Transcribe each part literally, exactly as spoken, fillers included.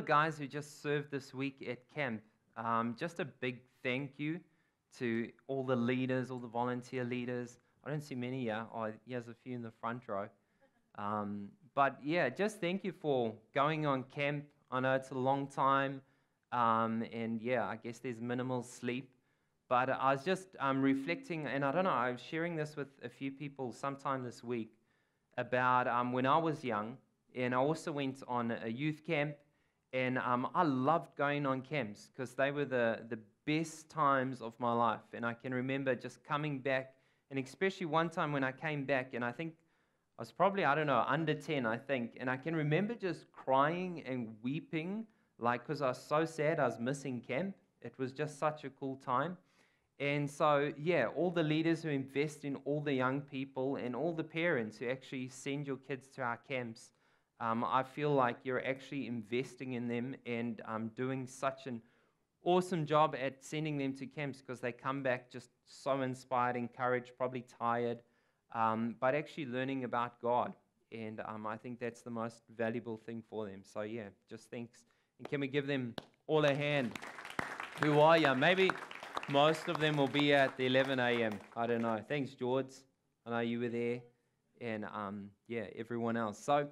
the guys who just served this week at camp, um, just a big thank you to all the leaders, all the volunteer leaders. I don't see many here. Oh, there's a few in the front row. Um, but yeah, just thank you for going on camp. I know it's a long time. Um, and yeah, I guess there's minimal sleep. But I was just um, reflecting, and I don't know, I was sharing this with a few people sometime this week about um, when I was young, and I also went on a youth camp, and um, I loved going on camps because they were the, the best times of my life. And I can remember just coming back, and especially one time when I came back, and I think I was probably, I don't know, under ten, I think, and I can remember just crying and weeping, like, because I was so sad I was missing camp. It was just such a cool time. And so, yeah, all the leaders who invest in all the young people and all the parents who actually send your kids to our camps, um, I feel like you're actually investing in them and um, doing such an awesome job at sending them to camps because they come back just so inspired, encouraged, probably tired, um, but actually learning about God. And um, I think that's the most valuable thing for them. So, yeah, just thanks. And can we give them all a hand? Who are you? Maybe most of them will be at the eleven a m I don't know. Thanks, George. I know you were there. And, um, yeah, everyone else. So,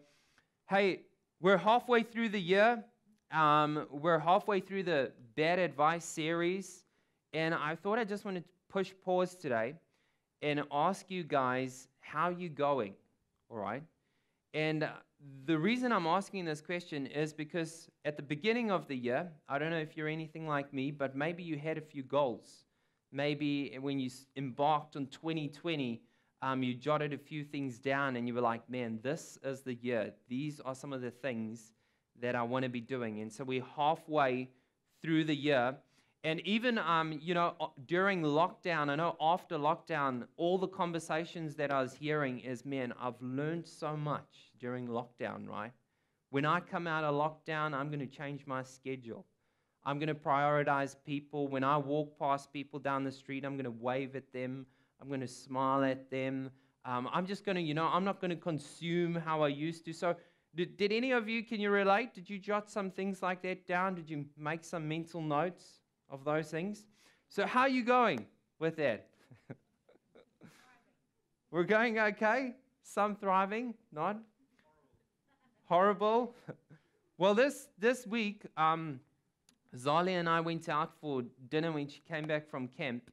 hey, we're halfway through the year. Um, we're halfway through the Bad Advice series. And I thought I just wanted to push pause today and ask you guys, how you going? All right? And the reason I'm asking this question is because at the beginning of the year, I don't know if you're anything like me, but maybe you had a few goals. Maybe when you embarked on twenty twenty, um, you jotted a few things down and you were like, man, this is the year. These are some of the things that I want to be doing. And so we're halfway through the year. And even, um, you know, during lockdown, I know after lockdown, all the conversations that I was hearing is, man, I've learned so much during lockdown, right? When I come out of lockdown, I'm going to change my schedule. I'm going to prioritize people. When I walk past people down the street, I'm going to wave at them. I'm going to smile at them. Um, I'm just going to, you know, I'm not going to consume how I used to. So did, did any of you, can you relate? Did you jot some things like that down? Did you make some mental notes of those things? So how are you going with that? We're going okay. Some thriving, not horrible. Well, this this week, um, Zali and I went out for dinner when she came back from camp,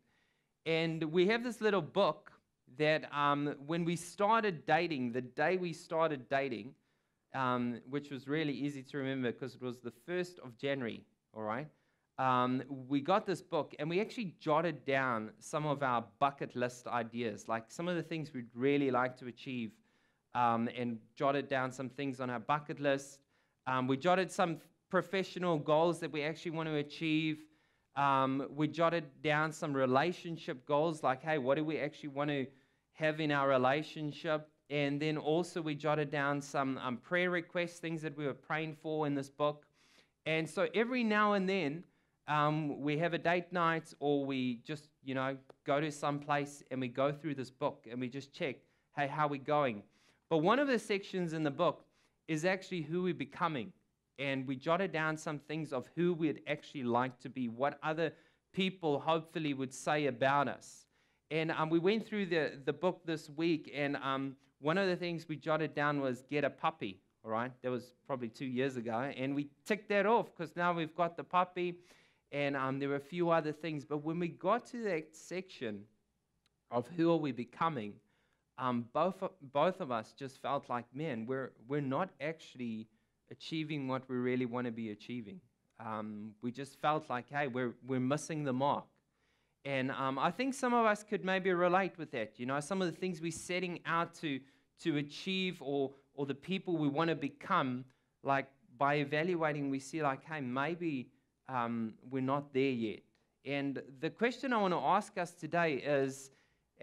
and we have this little book that um, when we started dating, the day we started dating, um, which was really easy to remember because it was the first of January, all right? Um, we got this book, and we actually jotted down some of our bucket list ideas, like some of the things we'd really like to achieve, um, and jotted down some things on our bucket list. Um, we jotted some professional goals that we actually want to achieve. Um, we jotted down some relationship goals, like, hey, what do we actually want to have in our relationship? And then also we jotted down some um, prayer requests, things that we were praying for in this book. And so every now and then, Um, we have a date night, or we just, you know, go to some place and we go through this book and we just check, hey, how are we going? But one of the sections in the book is actually who we're becoming. And we jotted down some things of who we'd actually like to be, what other people hopefully would say about us. And um, we went through the, the book this week, and um, one of the things we jotted down was get a puppy, all right? That was probably two years ago. And we ticked that off because now we've got the puppy. And um, there were a few other things. But when we got to that section of who are we becoming, um, both, both of us just felt like, man, we're, we're not actually achieving what we really want to be achieving. Um, we just felt like, hey, we're, we're missing the mark. And um, I think some of us could maybe relate with that. You know, some of the things we're setting out to, to achieve, or, or the people we want to become, like by evaluating, we see like, hey, maybe Um, we're not there yet. And the question I want to ask us today is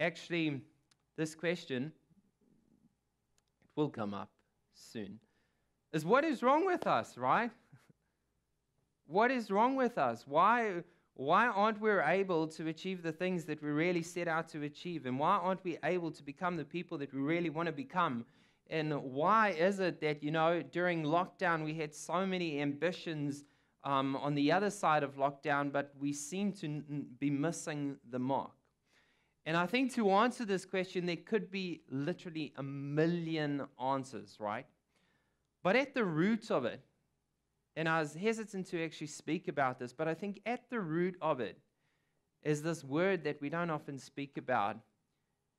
actually this question. It will come up soon. Is what is wrong with us, right? What is wrong with us? Why, why aren't we able to achieve the things that we really set out to achieve? And why aren't we able to become the people that we really want to become? And why is it that, you know, during lockdown, we had so many ambitions um, on the other side of lockdown, but we seem to n- be missing the mark? And I think to answer this question, there could be literally a million answers, right? But at the root of it, and I was hesitant to actually speak about this, but I think at the root of it is this word that we don't often speak about,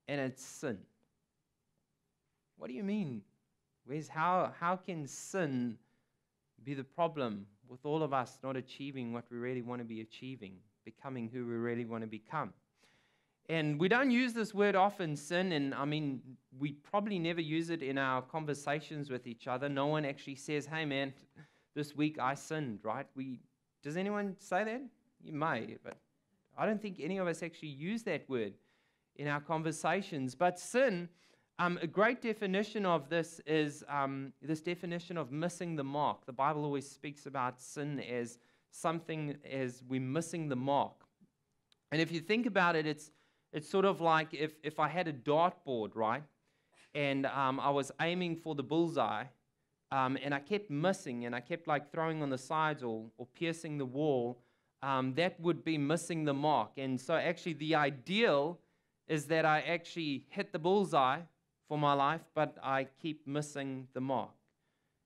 and it's sin. What do you mean? Where's how, how can sin be the problem with all of us not achieving what we really want to be achieving, becoming who we really want to become? And we don't use this word often, sin, and I mean, we probably never use it in our conversations with each other. No one actually says, hey man, this week I sinned, right? We, does anyone say that? You may, but I don't think any of us actually use that word in our conversations. But sin, um, a great definition of this is um, this definition of missing the mark. The Bible always speaks about sin as something as we're missing the mark. And if you think about it, it's It's sort of like if, if I had a dartboard, right, and um, I was aiming for the bullseye, um, and I kept missing, and I kept like throwing on the sides or, or piercing the wall, um, that would be missing the mark. And so actually the ideal is that I actually hit the bullseye for my life, but I keep missing the mark.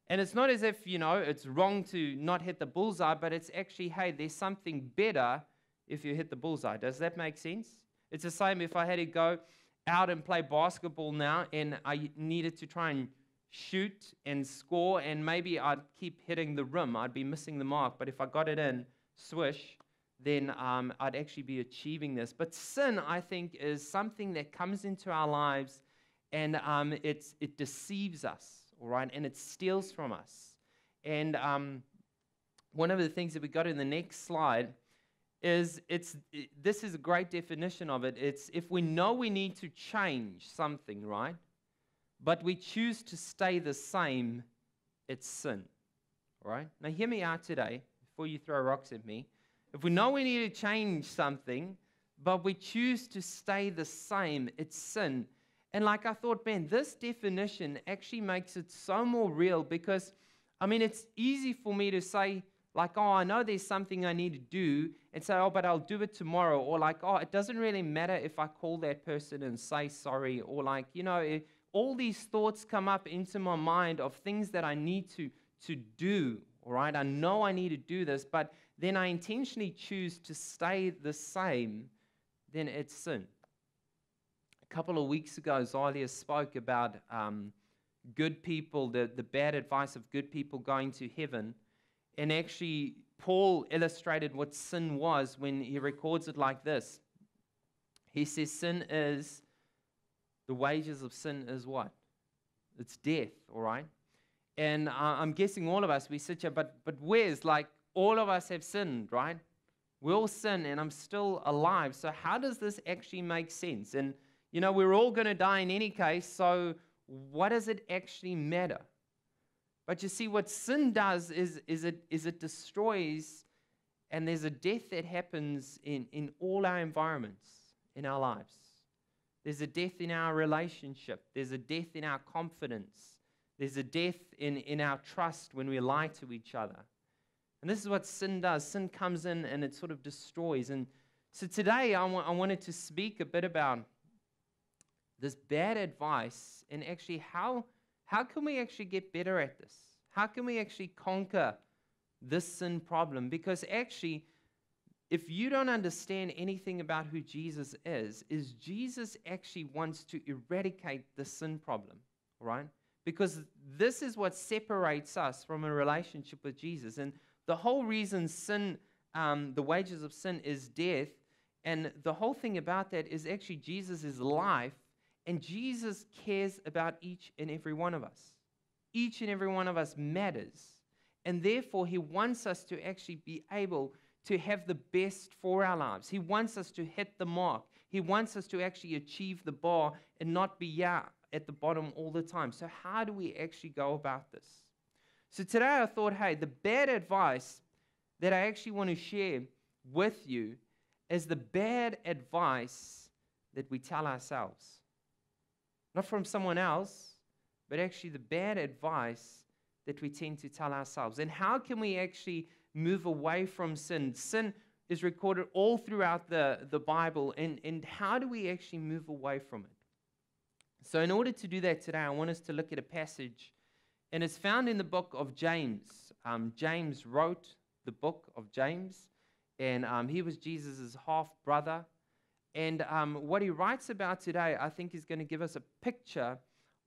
And it's not as if, you know, it's wrong to not hit the bullseye, but it's actually, hey, there's something better if you hit the bullseye. Does that make sense? It's the same if I had to go out and play basketball now and I needed to try and shoot and score and maybe I'd keep hitting the rim. I'd be missing the mark. But if I got it in, swish, then um, I'd actually be achieving this. But sin, I think, is something that comes into our lives and um, it's, it deceives us, all right, and it steals from us. And um, one of the things that we got in the next slide is it's this is a great definition of it. It's if we know we need to change something, right, but we choose to stay the same, it's sin, right? Now hear me out today before you throw rocks at me. If we know we need to change something, but we choose to stay the same, it's sin. And like I thought, man, this definition actually makes it so more real because, I mean, it's easy for me to say, like, oh, I know there's something I need to do, and say, oh, but I'll do it tomorrow. Or like, oh, it doesn't really matter if I call that person and say sorry. Or like, you know, it, all these thoughts come up into my mind of things that I need to, to do, all right? I know I need to do this, but then I intentionally choose to stay the same, then it's sin. A couple of weeks ago, Zalia spoke about um, good people, the, the bad advice of good people going to heaven. And actually, Paul illustrated what sin was when he records it like this. He says, sin is, the wages of sin is what? It's death, all right? And uh, I'm guessing all of us, we sit here, but, but where's, like, all of us have sinned, right? We all sin, and I'm still alive. So how does this actually make sense? And, you know, we're all going to die in any case, so what does it actually matter? But you see, what sin does is, is, it, is it destroys, and there's a death that happens in, in all our environments, in our lives. There's a death in our relationship. There's a death in our confidence. There's a death in, in our trust when we lie to each other. And this is what sin does. Sin comes in and it sort of destroys. And so today I, wa- I wanted to speak a bit about this bad advice and actually how... How can we actually get better at this? How can we actually conquer this sin problem? Because actually, if you don't understand anything about who Jesus is, is Jesus actually wants to eradicate the sin problem, right? Because this is what separates us from a relationship with Jesus. And the whole reason sin, um, the wages of sin is death, and the whole thing about that is actually Jesus' life. And Jesus cares about each and every one of us. Each and every one of us matters. And therefore, he wants us to actually be able to have the best for our lives. He wants us to hit the mark. He wants us to actually achieve the bar and not be yeah, at the bottom all the time. So how do we actually go about this? So today I thought, hey, the bad advice that I actually want to share with you is the bad advice that we tell ourselves. Not from someone else, but actually the bad advice that we tend to tell ourselves. And how can we actually move away from sin? Sin is recorded all throughout the, the Bible, and, and how do we actually move away from it? So in order to do that today, I want us to look at a passage, and it's found in the book of James. Um, James wrote the book of James, and um, he was Jesus' half-brother. And um, what he writes about today, I think, is going to give us a picture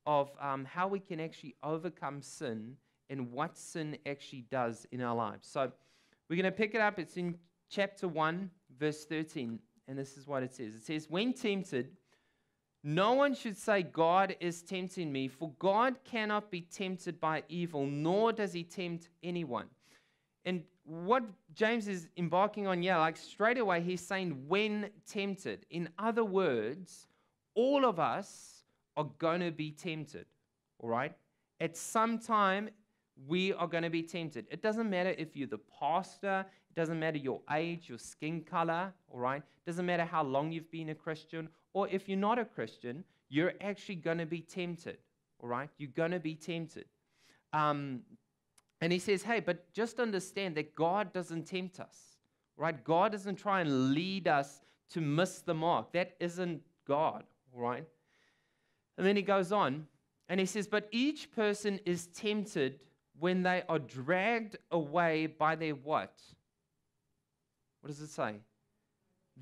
of um, how we can actually overcome sin and what sin actually does in our lives. So we're going to pick it up. It's in chapter one, verse thirteen, and this is what it says. It says, "When tempted, no one should say, 'God is tempting me,' for God cannot be tempted by evil, nor does he tempt anyone." And what James is embarking on, yeah, like straight away, he's saying, when tempted. In other words, all of us are going to be tempted, all right? At some time, we are going to be tempted. It doesn't matter if you're the pastor. It doesn't matter your age, your skin color, all right? It doesn't matter how long you've been a Christian, or if you're not a Christian, you're actually going to be tempted, all right? You're going to be tempted. Um, and he says, hey, but just understand that God doesn't tempt us, right? God doesn't try and lead us to miss the mark. That isn't God, all right? And then he goes on, and he says, but each person is tempted when they are dragged away by their what? What does it say?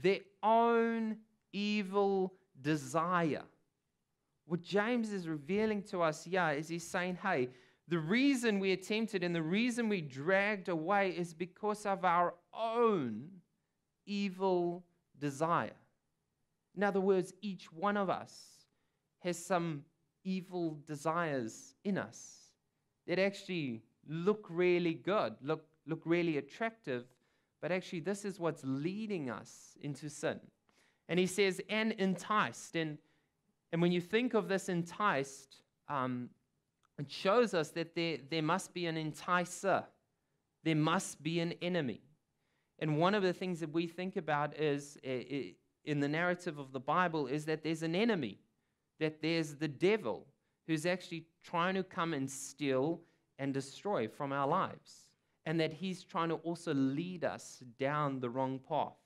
Their own evil desire. What James is revealing to us here is he's saying, hey, the reason we are tempted and the reason we're dragged away is because of our own evil desire. In other words, each one of us has some evil desires in us that actually look really good, look, look really attractive, but actually this is what's leading us into sin. And he says, and enticed. And, and when you think of this enticed, um, it shows us that there, there must be an enticer. There must be an enemy. And one of the things that we think about is, uh, in the narrative of the Bible, is that there's an enemy, that there's the devil, who's actually trying to come and steal and destroy from our lives, and that he's trying to also lead us down the wrong path.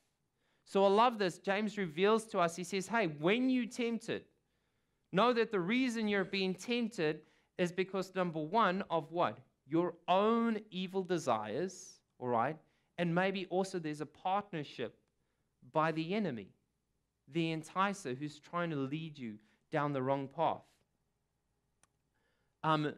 So I love this. James reveals to us, he says, hey, when you're tempted, know that the reason you're being tempted is because, number one, of what? Your own evil desires, all right? And maybe also there's a partnership by the enemy, the enticer, who's trying to lead you down the wrong path. Um,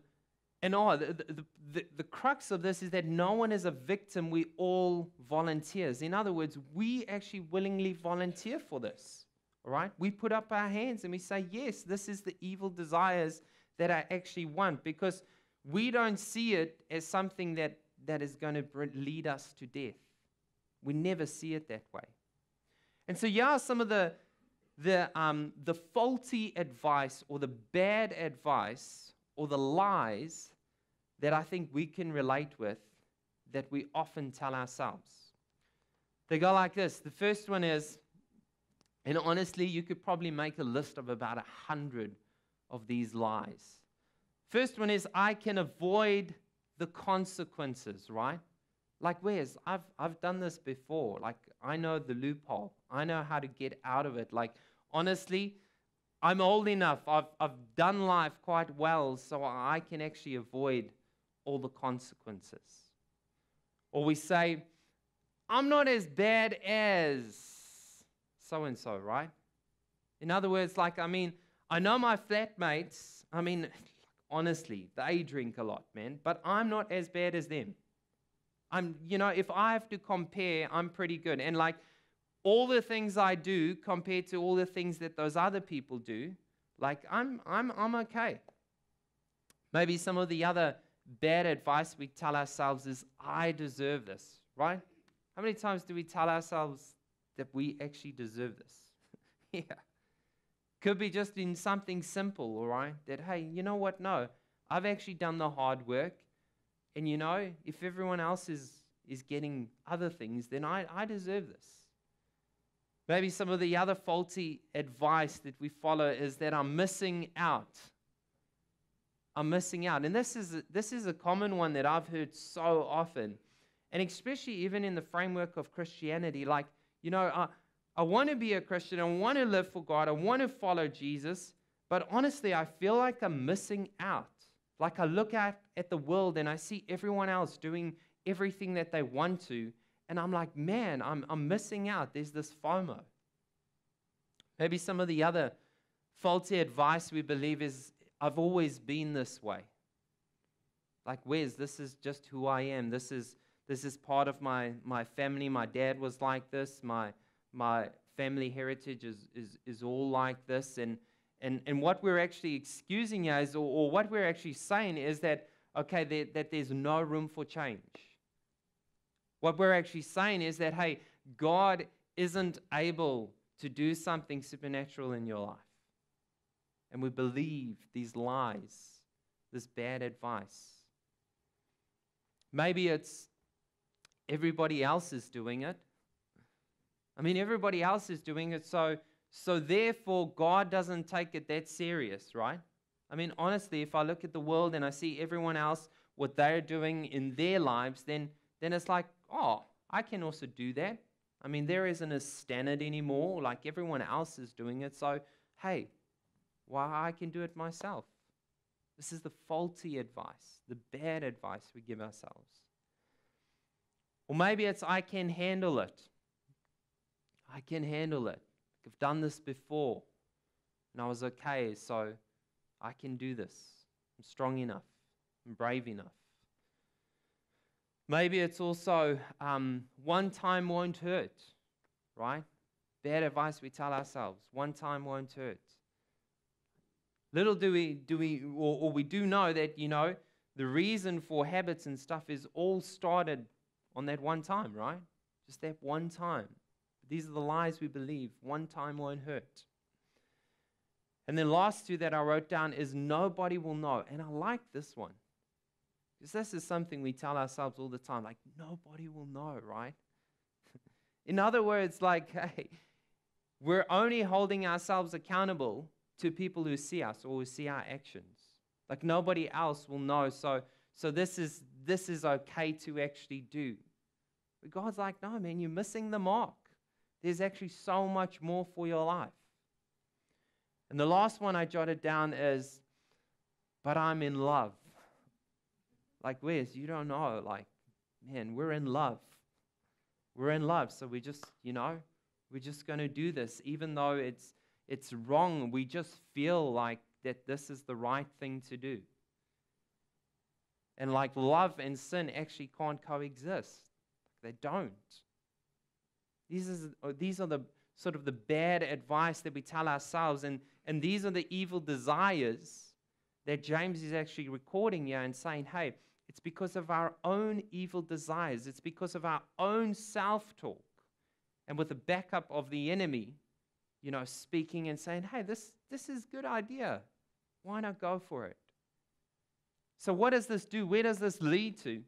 and oh, the, the, the, the crux of this is that no one is a victim. We all volunteers. In other words, we actually willingly volunteer for this, all right? We put up our hands and we say, yes, this is the evil desires that I actually want, because we don't see it as something that, that is going to lead us to death. We never see it that way. And so, yeah, some of the, the, um, the faulty advice or the bad advice or the lies that I think we can relate with that we often tell ourselves. They go like this. The first one is, and honestly, you could probably make a list of about a hundred of these lies. First one is, I can avoid the consequences, right? Like, where's, I've, I've done this before. Like, I know the loophole. I know how to get out of it. Like, honestly, I'm old enough, I've, I've done life quite well, so I can actually avoid all the consequences. Or we say, I'm not as bad as so-and-so, right? In other words, like, I mean, I know my flatmates, I mean, honestly, they drink a lot, man, but I'm not as bad as them. I'm, you know, if I have to compare, I'm pretty good. And like, all the things I do compared to all the things that those other people do, like, I'm, I'm, I'm okay. Maybe some of the other bad advice we tell ourselves is, I deserve this, right? How many times do we tell ourselves that we actually deserve this? Yeah. Could be just in something simple, all right? That, hey, you know what? No, I've actually done the hard work. And, you know, if everyone else is, is getting other things, then I, I deserve this. Maybe some of the other faulty advice that we follow is that I'm missing out. are missing out. And this is, this is a common one that I've heard so often, and especially even in the framework of Christianity. Like, you know, I, I want to be a Christian. I want to live for God. I want to follow Jesus. But honestly, I feel like I'm missing out. Like I look at, at the world and I see everyone else doing everything that they want to. And I'm like, man, I'm, I'm missing out. There's this FOMO. Maybe some of the other faulty advice we believe is, I've always been this way. Like, Wes, this is just who I am. This is this is part of my, my family. My dad was like this. My my family heritage is is is all like this. And and and what we're actually excusing is, or, or what we're actually saying is that, okay, there, that there's no room for change. What we're actually saying is that, hey, God isn't able to do something supernatural in your life. And we believe these lies, this bad advice. Maybe it's everybody else is doing it. I mean, everybody else is doing it, so, so therefore God doesn't take it that serious, right? I mean, honestly, if I look at the world and I see everyone else, what they're doing in their lives, then then it's like, oh, I can also do that. I mean, there isn't a standard anymore. Like, everyone else is doing it. So, hey, why well, I can do it myself. This is the faulty advice, the bad advice we give ourselves. Or maybe it's, I can handle it. I can handle it. I've done this before, and I was okay, so I can do this. I'm strong enough. I'm brave enough. Maybe it's also um, one time won't hurt, right? Bad advice we tell ourselves, one time won't hurt. Little do we, do we or, or we do know that, you know, the reason for habits and stuff is all started on that one time, right? Just that one time. These are the lies we believe, one time won't hurt. And then last two that I wrote down is nobody will know. And I like this one. This is something we tell ourselves all the time, like, nobody will know, right? In other words, like, hey, we're only holding ourselves accountable to people who see us or who see our actions. Like, nobody else will know, so so this is this is okay to actually do. But God's like, no, man, you're missing the mark. There's actually so much more for your life. And the last one I jotted down is, but I'm in love. Like, Wes, you don't know, like, man, we're in love. We're in love, so we just, you know, we're just going to do this. Even though it's it's wrong, we just feel like that this is the right thing to do. And like, love and sin actually can't coexist. They don't. These, is, these are the sort of the bad advice that we tell ourselves, and, and these are the evil desires that James is actually recording here and saying, hey, it's because of our own evil desires. It's because of our own self-talk. And with the backup of the enemy, you know, speaking and saying, hey, this, this is a good idea. Why not go for it? So what does this do? Where does this lead to?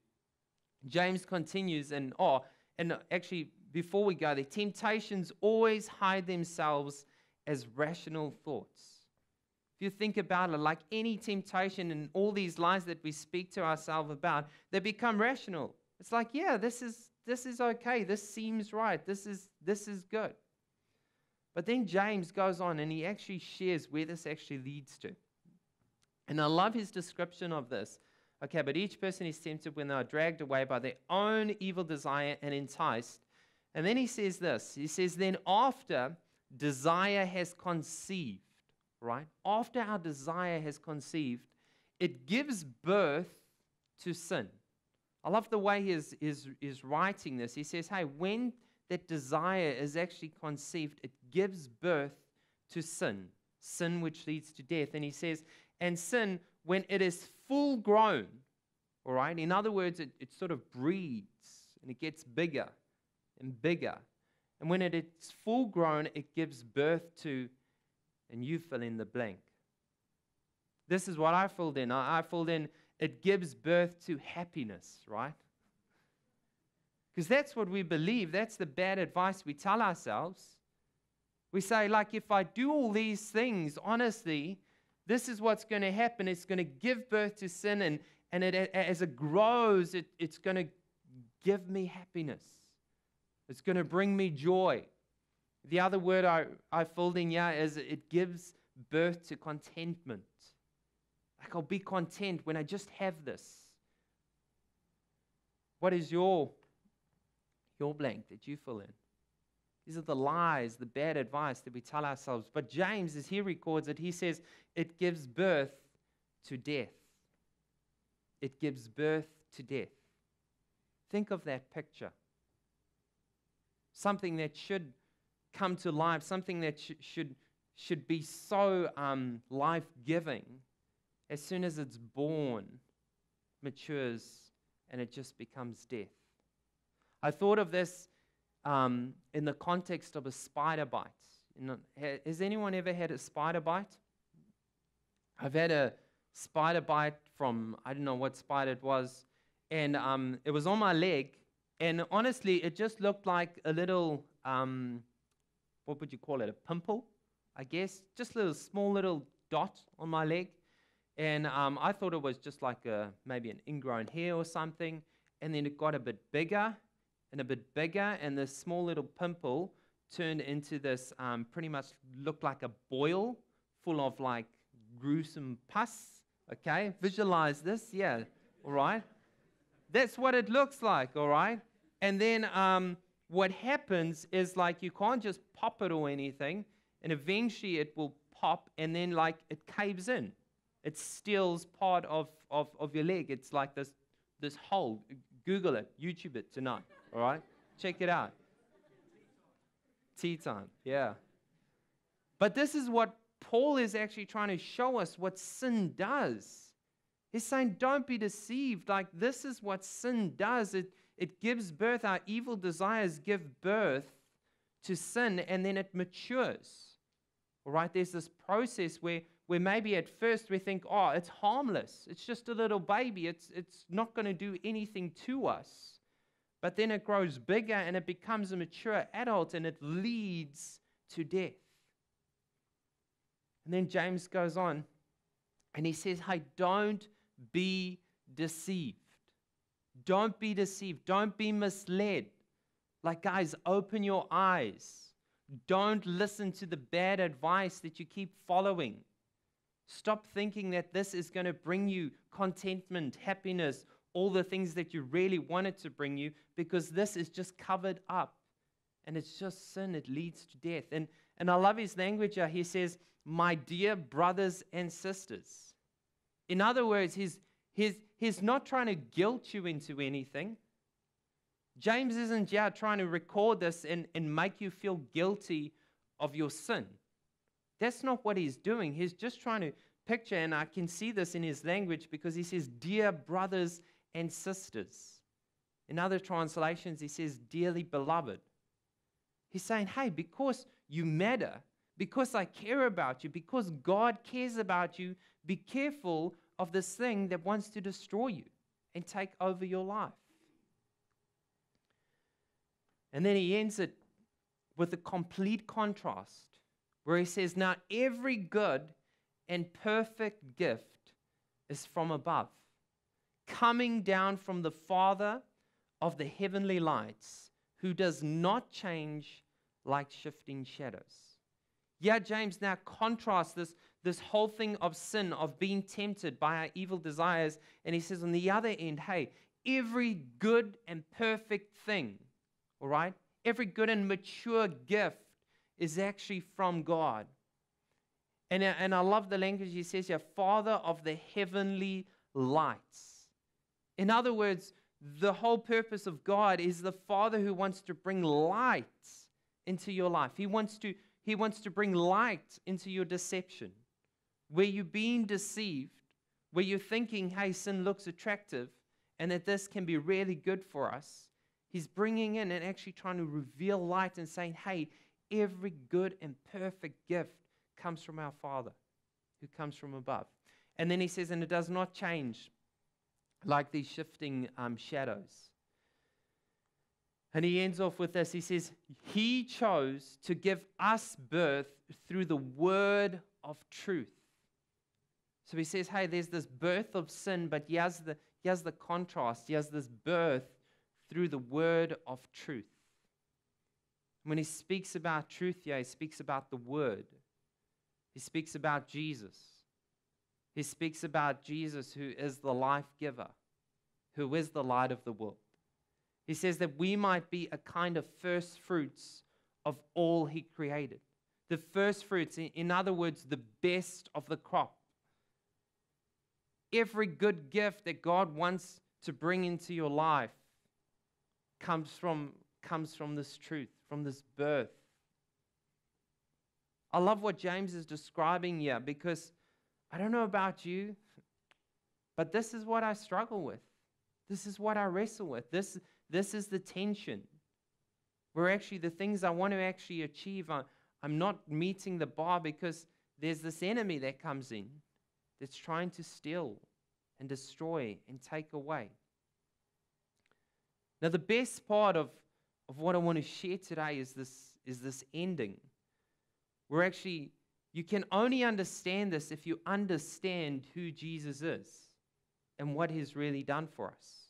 James continues, and oh, and actually, before we go, the temptations always hide themselves as rational thoughts. If you think about it, like any temptation and all these lies that we speak to ourselves about, they become rational. It's like, yeah, this is this is okay. This seems right. This is this is good. But then James goes on and he actually shares where this actually leads to. And I love his description of this. Okay, but each person is tempted when they are dragged away by their own evil desire and enticed. And then he says this. He says, then after desire has conceived, right? After our desire has conceived, it gives birth to sin. I love the way he is, is, is writing this. He says, hey, when that desire is actually conceived, it gives birth to sin, sin which leads to death. And he says, and sin, when it is full grown, all right? In other words, it, it sort of breeds and it gets bigger and bigger. And when it is full grown, it gives birth to, and you fill in the blank. This is what I filled in. I, I filled in, it gives birth to happiness, right? Because that's what we believe. That's the bad advice we tell ourselves. We say, like, if I do all these things, honestly, this is what's going to happen. It's going to give birth to sin, and, and it, as it grows, it, it's going to give me happiness. It's going to bring me joy. The other word I, I filled in here is it gives birth to contentment. Like, I'll be content when I just have this. What is your, your blank that you fill in? These are the lies, the bad advice that we tell ourselves. But James, as he records it, he says, it gives birth to death. It gives birth to death. Think of that picture. Something that should come to life, something that sh- should, should be so um, life-giving, as soon as it's born, matures, and it just becomes death. I thought of this Um, in the context of a spider bite. You know, has anyone ever had a spider bite? I've had a spider bite from, I don't know what spider it was, and um, it was on my leg, and honestly, it just looked like a little, um, what would you call it, a pimple, I guess, just a little, small little dot on my leg, and um, I thought it was just like a, maybe an ingrown hair or something, and then it got a bit bigger, and a bit bigger, and this small little pimple turned into this um, pretty much looked like a boil full of like gruesome pus, okay? Visualize this, yeah, all right? That's what it looks like, all right? And then um, what happens is like you can't just pop it or anything, and eventually it will pop, and then like it caves in. It steals part of, of, of your leg. It's like this, this hole. Google it, YouTube it tonight. All right? Check it out. Tea time, yeah. But this is what Paul is actually trying to show us, what sin does. He's saying, don't be deceived. Like, this is what sin does. It, it gives birth. Our evil desires give birth to sin, and then it matures. All right? There's this process where, where maybe at first we think, oh, it's harmless. It's just a little baby. It's, it's not going to do anything to us. But then it grows bigger, and it becomes a mature adult, and it leads to death. And then James goes on, and he says, hey, don't be deceived. Don't be deceived. Don't be misled. Like, guys, open your eyes. Don't listen to the bad advice that you keep following. Stop thinking that this is going to bring you contentment, happiness, all the things that you really wanted to bring you, because this is just covered up, and it's just sin. It leads to death. And, and I love his language here. He says, my dear brothers and sisters. In other words, he's, he's, he's not trying to guilt you into anything. James isn't yeah, trying to record this and, and make you feel guilty of your sin. That's not what he's doing. He's just trying to picture, and I can see this in his language, because he says, dear brothers and sisters. In other translations, he says, dearly beloved. He's saying, hey, because you matter, because I care about you, because God cares about you, be careful of this thing that wants to destroy you and take over your life. And then he ends it with a complete contrast, where he says, now every good and perfect gift is from above, coming down from the Father of the heavenly lights, who does not change like shifting shadows. Yeah, James now contrasts this, this whole thing of sin, of being tempted by our evil desires, and he says on the other end, hey, every good and perfect thing, all right, every good and mature gift is actually from God. And, and I love the language he says here, Father of the heavenly lights. In other words, the whole purpose of God is the Father who wants to bring light into your life. He wants to, he wants to bring light into your deception. Where you're being deceived, where you're thinking, hey, sin looks attractive and that this can be really good for us, he's bringing in and actually trying to reveal light and saying, hey, every good and perfect gift comes from our Father who comes from above. And then he says, and it does not change like these shifting um, shadows. And he ends off with this. He says, he chose to give us birth through the word of truth. So he says, hey, there's this birth of sin, but here's the, here's the contrast. Here's this birth through the word of truth. When he speaks about truth, yeah, he speaks about the word. He speaks about Jesus. He speaks about Jesus, who is the life giver, who is the light of the world. He says that we might be a kind of first fruits of all he created. The first fruits, in other words, the best of the crop. Every good gift that God wants to bring into your life comes from, comes from this truth, from this birth. I love what James is describing here, because I don't know about you, but this is what I struggle with. This is what I wrestle with. This, this is the tension where actually the things I want to actually achieve, I, I'm not meeting the bar because there's this enemy that comes in that's trying to steal and destroy and take away. Now, the best part of, of what I want to share today is this, is this ending, where actually you can only understand this if you understand who Jesus is and what he's really done for us.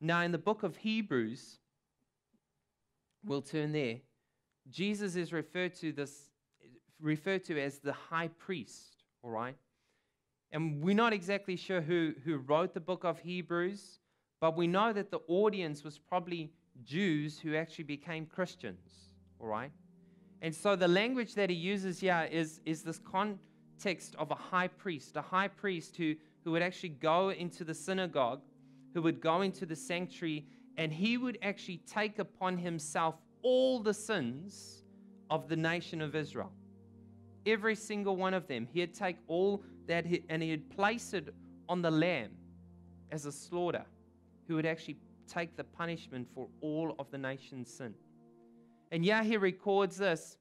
Now, in the book of Hebrews, we'll turn there, Jesus is referred to, this, referred to as the high priest, all right? And we're not exactly sure who, who wrote the book of Hebrews, but we know that the audience was probably Jews who actually became Christians, all right? And so the language that he uses here is, is this context of a high priest, a high priest who, who would actually go into the synagogue, who would go into the sanctuary, and he would actually take upon himself all the sins of the nation of Israel. Every single one of them. He'd take all that he, and he'd place it on the lamb as a slaughter, who would actually take the punishment for all of the nation's sin. And Yahweh records this,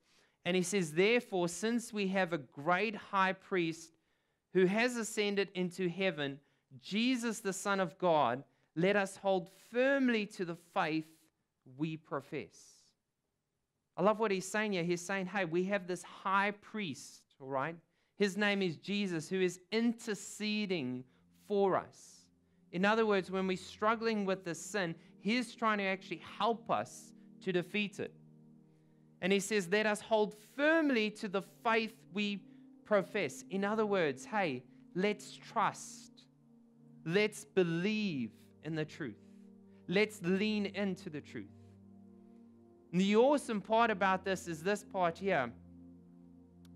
and he says, therefore, since we have a great high priest who has ascended into heaven, Jesus, the Son of God, let us hold firmly to the faith we profess. I love what he's saying here. He's saying, hey, we have this high priest, all right? His name is Jesus, who is interceding for us. In other words, when we're struggling with this sin, he's trying to actually help us to defeat it. And he says, let us hold firmly to the faith we profess. In other words, hey, let's trust. Let's believe in the truth. Let's lean into the truth. And the awesome part about this is this part here,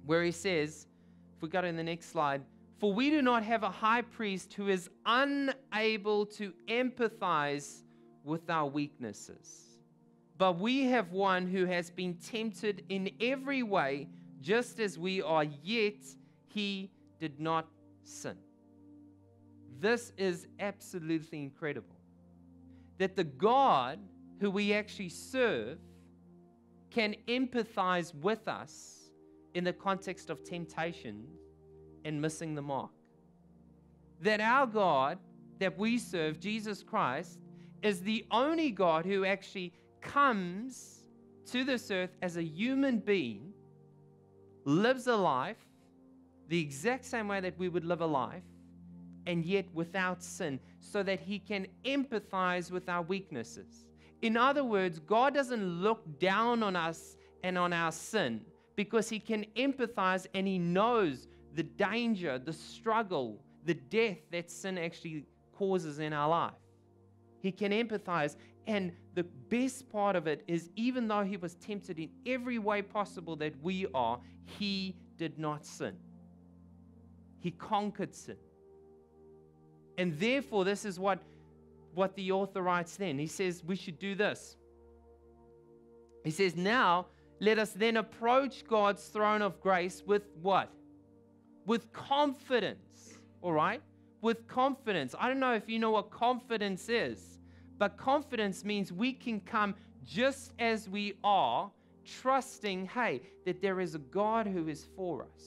where he says, if we go to the next slide, for we do not have a high priest who is unable to empathize with our weaknesses. But we have one who has been tempted in every way, just as we are, yet he did not sin. This is absolutely incredible. That the God who we actually serve can empathize with us in the context of temptation and missing the mark. That our God that we serve, Jesus Christ, is the only God who actually comes to this earth as a human being, lives a life the exact same way that we would live a life, and yet without sin, so that he can empathize with our weaknesses. In other words, God doesn't look down on us and on our sin, because he can empathize and he knows the danger, the struggle, the death that sin actually causes in our life. He can empathize. And the best part of it is, even though he was tempted in every way possible that we are, he did not sin. He conquered sin. And therefore, this is what, what the author writes then. He says, we should do this. He says, now, let us then approach God's throne of grace with what? With confidence, all right? With confidence. I don't know if you know what confidence is. But confidence means we can come just as we are, trusting, hey, that there is a God who is for us.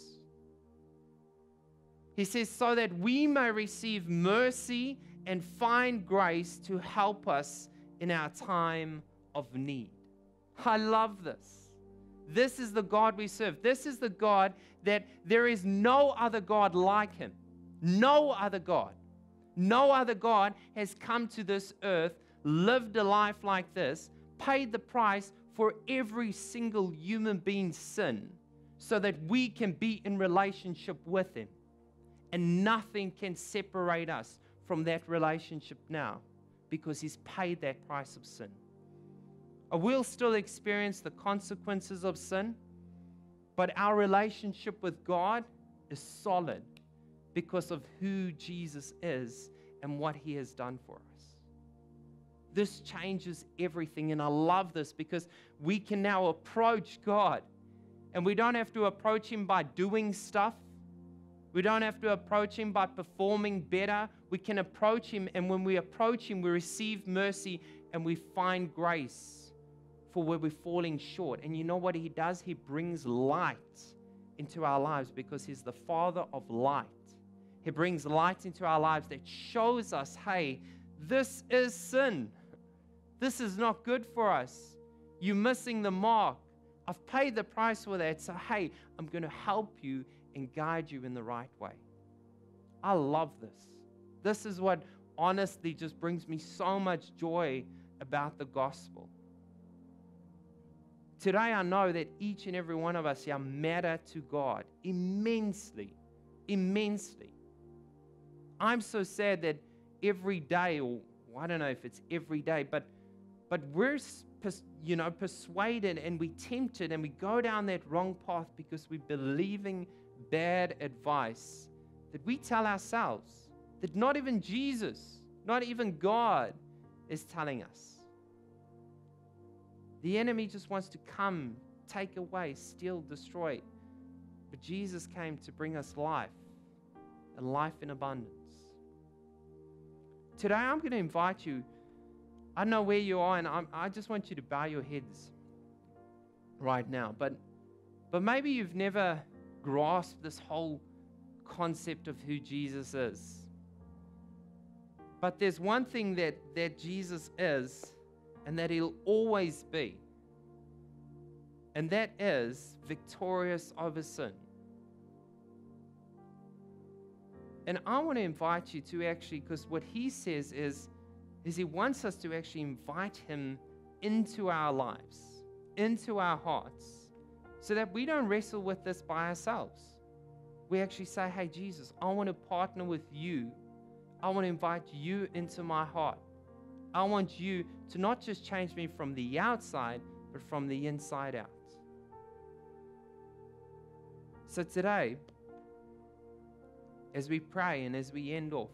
He says, so that we may receive mercy and find grace to help us in our time of need. I love this. This is the God we serve. This is the God that there is no other God like him. No other God. No other God has come to this earth, lived a life like this, paid the price for every single human being's sin so that we can be in relationship with him. And nothing can separate us from that relationship now because he's paid that price of sin. I will still experience the consequences of sin, but our relationship with God is solid because of who Jesus is and what he has done for us. This changes everything, and I love this because we can now approach God, and we don't have to approach him by doing stuff. We don't have to approach him by performing better. We can approach him, and when we approach him, we receive mercy and we find grace for where we're falling short. And you know what he does? He brings light into our lives because he's the Father of light. He brings light into our lives that shows us, hey, this is sin. This is not good for us. You're missing the mark. I've paid the price for that. So, hey, I'm going to help you and guide you in the right way. I love this. This is what honestly just brings me so much joy about the gospel. Today, I know that each and every one of us here matter to God immensely, immensely. I'm so sad that every day, or I don't know if it's every day, but, but we're you know, persuaded and we're tempted and we go down that wrong path because we're believing bad advice that we tell ourselves, that not even Jesus, not even God is telling us. The enemy just wants to come, take away, steal, destroy. But Jesus came to bring us life, and life in abundance. Today, I'm going to invite you. I don't know where you are, and I'm, I just want you to bow your heads right now. But, but maybe you've never grasped this whole concept of who Jesus is. But there's one thing that, that Jesus is, and that he'll always be. And that is victorious over sin. And I want to invite you to actually, because what he says is, is he wants us to actually invite him into our lives, into our hearts, so that we don't wrestle with this by ourselves. We actually say, hey, Jesus, I want to partner with you. I want to invite you into my heart. I want you to not just change me from the outside, but from the inside out. So today, as we pray and as we end off,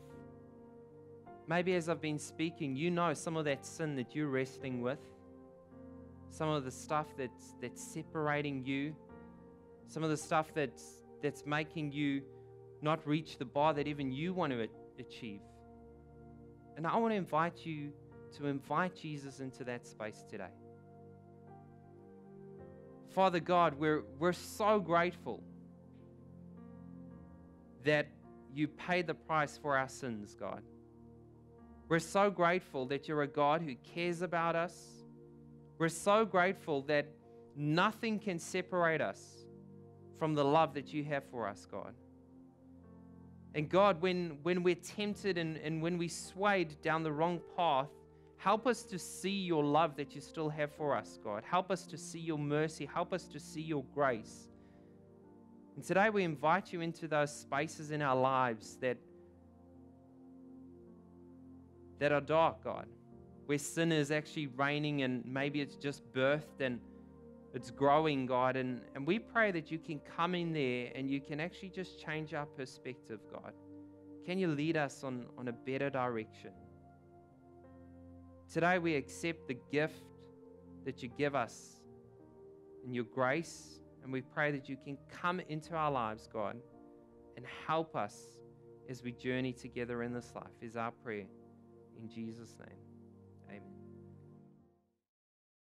maybe as I've been speaking, you know some of that sin that you're wrestling with, some of the stuff that's, that's separating you, some of the stuff that's, that's making you not reach the bar that even you want to achieve. And I want to invite you to invite Jesus into that space today. Father God, we're, we're so grateful that you paid the price for our sins, God. We're so grateful that you're a God who cares about us. We're so grateful that nothing can separate us from the love that you have for us, God. And God, when, when we're tempted and, and when we swayed down the wrong path, help us to see your love that you still have for us, God. Help us to see your mercy. Help us to see your grace. And today we invite you into those spaces in our lives that, that are dark, God, where sin is actually reigning and maybe it's just birthed and it's growing, God, and, and we pray that you can come in there and you can actually just change our perspective, God. Can you lead us on, on a better direction? Today we accept the gift that you give us in your grace, and we pray that you can come into our lives, God, and help us as we journey together in this life is our prayer in Jesus' name.